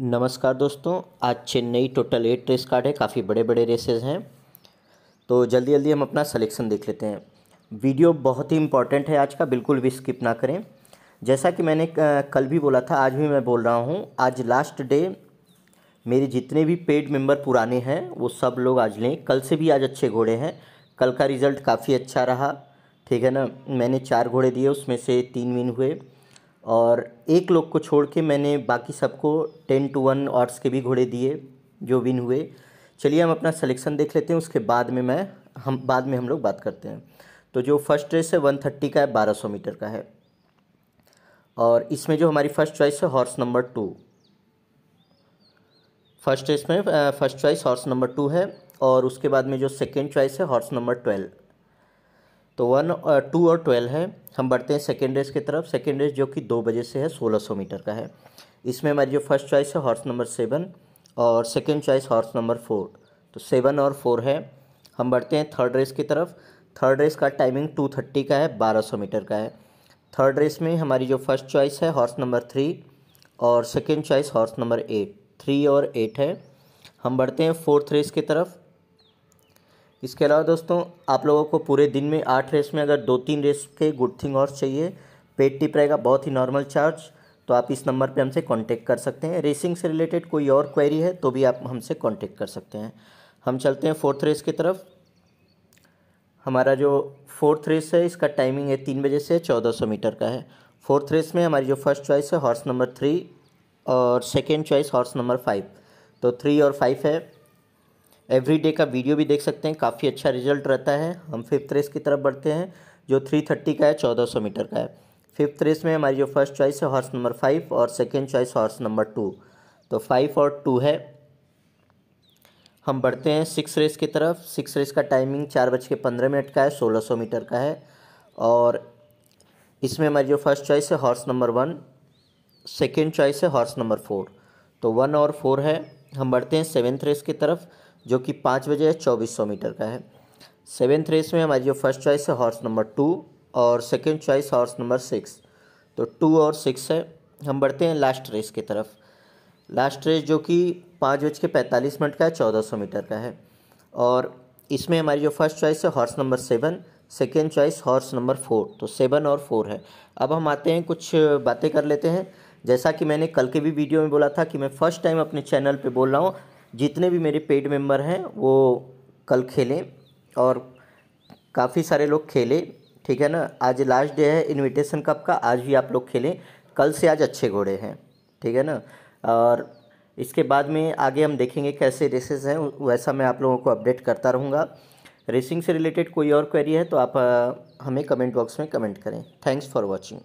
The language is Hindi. नमस्कार दोस्तों, आज चेन्नई टोटल 8 रेस कार्ड है। काफ़ी बड़े बड़े रेसेस हैं, तो जल्दी जल्दी हम अपना सिलेक्शन देख लेते हैं। वीडियो बहुत ही इंपॉर्टेंट है आज का, बिल्कुल भी स्किप ना करें। जैसा कि मैंने कल भी बोला था, आज भी मैं बोल रहा हूं, आज लास्ट डे। मेरे जितने भी पेड मेंबर पुराने हैं वो सब लोग आज लें। कल से भी आज अच्छे घोड़े हैं, कल का रिज़ल्ट काफ़ी अच्छा रहा, ठीक है ना। मैंने 4 घोड़े दिए, उसमें से 3 विन हुए और एक लोग को छोड़ के मैंने बाकी सबको 10-1 ऑड्स के भी घोड़े दिए जो विन हुए। चलिए हम अपना सिलेक्शन देख लेते हैं, उसके बाद में हम लोग बात करते हैं। तो जो फर्स्ट रेस है 130 का है, 1200 मीटर का है और इसमें जो हमारी फ़र्स्ट चॉइस है हॉर्स नंबर 2। फर्स्ट रेस में फ़र्स्ट चॉइस हॉर्स नंबर 2 है और उसके बाद में जो सेकेंड चॉइस है हॉर्स नंबर 12। तो 1, 2 और 12 है। हम बढ़ते हैं सेकेंड रेस की तरफ। सेकेंड रेस जो कि 2 बजे से है, 1600 मीटर का है। इसमें हमारी जो फर्स्ट चॉइस है हॉर्स नंबर 7 और सेकेंड चॉइस हॉर्स नंबर 4, तो 7 और 4 है। हम बढ़ते हैं थर्ड रेस की तरफ। थर्ड रेस का टाइमिंग 2:30 का है, 1200 मीटर का है। थर्ड रेस में हमारी जो फर्स्ट चॉइस है हॉर्स नंबर 3 और सेकेंड चॉइस हॉर्स नंबर 8, 3 और 8 है। हम बढ़ते हैं फोर्थ रेस की तरफ। इसके अलावा दोस्तों, आप लोगों को पूरे दिन में 8 रेस में अगर 2-3 रेस के गुड थिंग और चाहिए, पेड टिप रहेगा, बहुत ही नॉर्मल चार्ज, तो आप इस नंबर पे हमसे कांटेक्ट कर सकते हैं। रेसिंग से रिलेटेड कोई और क्वेरी है तो भी आप हमसे कांटेक्ट कर सकते हैं। हम चलते हैं फोर्थ रेस की तरफ। हमारा जो फोर्थ रेस है इसका टाइमिंग है 3 बजे से, 1400 मीटर का है। फोर्थ रेस में हमारी जो फर्स्ट चॉइस है हॉर्स नंबर 3 और सेकेंड चॉइस हॉर्स नंबर 5, तो 3 और 5 है। एवरी डे का वीडियो भी देख सकते हैं, काफ़ी अच्छा रिजल्ट रहता है। हम फिफ्थ रेस की तरफ बढ़ते हैं जो 3:30 का है, 1400 मीटर का है। फिफ्थ रेस में हमारी जो फर्स्ट चॉइस है हॉर्स नंबर 5 और सेकेंड चॉइस हॉर्स नंबर 2, तो 5 और 2 है। हम बढ़ते हैं सिक्स रेस की तरफ। सिक्स रेस का टाइमिंग 4:15 का है, 1600 मीटर का है और इसमें हमारी जो फर्स्ट चॉइस है हॉर्स नंबर 1, सेकेंड चॉइस है हॉर्स नंबर 4, तो 1 और 4 है। हम बढ़ते हैं सेवेंथ रेस की तरफ जो कि 5 बजे है, 2400 मीटर का है। सेवेंथ रेस में हमारी जो फर्स्ट चॉइस है हॉर्स नंबर 2 और सेकेंड चॉइस हॉर्स नंबर 6, तो 2 और 6 है। हम बढ़ते हैं लास्ट रेस की तरफ। लास्ट रेस जो कि 5:45 का है, 1400 मीटर का है और इसमें हमारी जो फर्स्ट चॉइस है horse number 7, second choice horse number 4, तो 7 और 4 है। अब हम आते हैं, कुछ बातें कर लेते हैं। जैसा कि मैंने कल के भी वीडियो में बोला था कि मैं फ़र्स्ट टाइम अपने चैनल पर बोल रहा हूँ, जितने भी मेरे पेड मेंबर हैं वो कल खेलें और काफ़ी सारे लोग खेलें, ठीक है ना। आज लास्ट डे है इन्विटेशन कप का, आज भी आप लोग खेलें। कल से आज अच्छे घोड़े हैं, ठीक है ना। और इसके बाद में आगे हम देखेंगे कैसे रेसेस हैं, वैसा मैं आप लोगों को अपडेट करता रहूँगा। रेसिंग से रिलेटेड कोई और क्वेरी है तो आप हमें कमेंट बॉक्स में कमेंट करें। Thanks for watching.